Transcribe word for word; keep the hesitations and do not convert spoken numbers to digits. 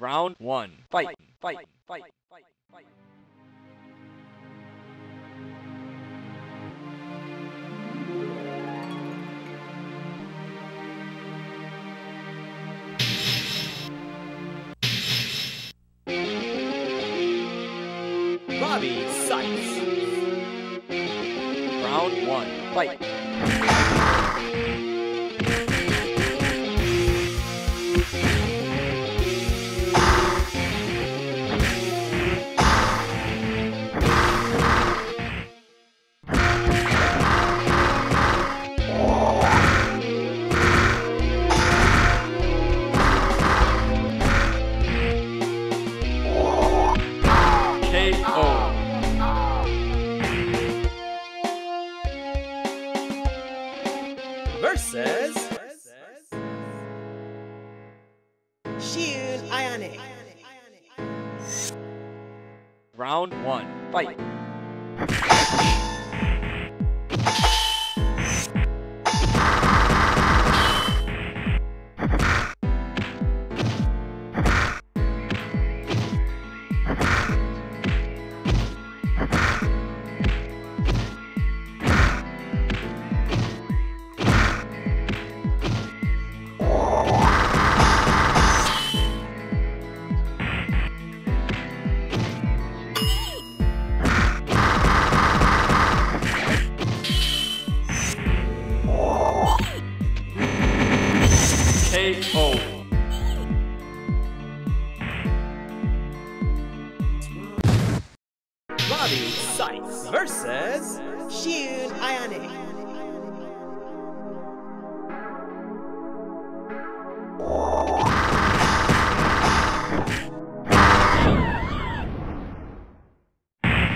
Round one. Fight. Fight. Fight. Fight. Fight. Bobby Sykes. Round one. Fight. Versus Shiun Ayane. Round one. Fight.